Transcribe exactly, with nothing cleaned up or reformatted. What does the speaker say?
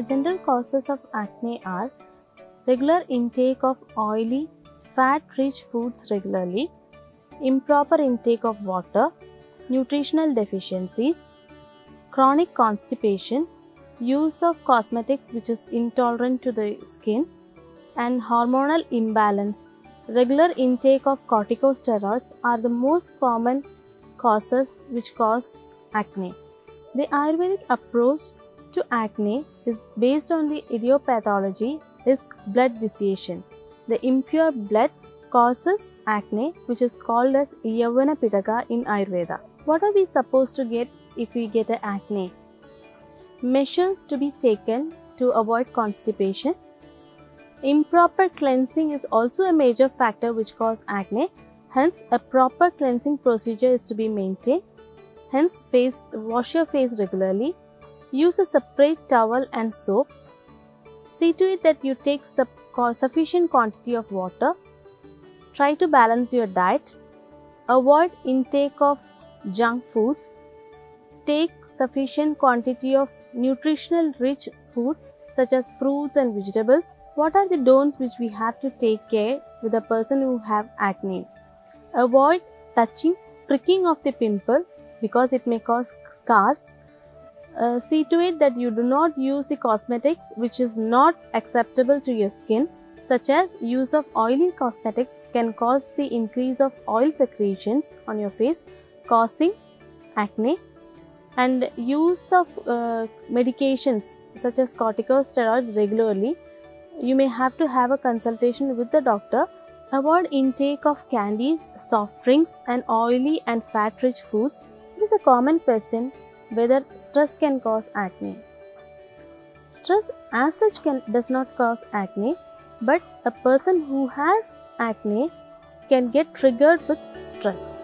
The general causes of acne are regular intake of oily, fat-rich foods regularly, improper intake of water, nutritional deficiencies, chronic constipation, use of cosmetics which is intolerant to the skin, and hormonal imbalance. Regular intake of corticosteroids are the most common causes which cause acne. The Ayurvedic approach to acne is based on the idiopathology is blood vitiation. The impure blood causes acne, which is called as Yavana Pitaka in Ayurveda. What are we supposed to get if we get an acne? Measures to be taken to avoid constipation. Improper cleansing is also a major factor which causes acne. Hence, a proper cleansing procedure is to be maintained. Hence, face, wash your face regularly. Use a separate towel and soap. See to it that you take sufficient quantity of water. Try to balance your diet. Avoid intake of junk foods. Take sufficient quantity of nutritional rich food such as fruits and vegetables. What are the don'ts which we have to take care with a person who have acne? Avoid touching, pricking of the pimple because it may cause scars. Uh, see to it that you do not use the cosmetics which is not acceptable to your skin, such as use of oily cosmetics can cause the increase of oil secretions on your face, causing acne. And use of uh, medications such as corticosteroids regularly. You may have to have a consultation with the doctor. Avoid intake of candy, soft drinks, and oily and fat-rich foods. It is a common question whether stress can cause acne. Stress as such can, does not cause acne, but a person who has acne can get triggered with stress.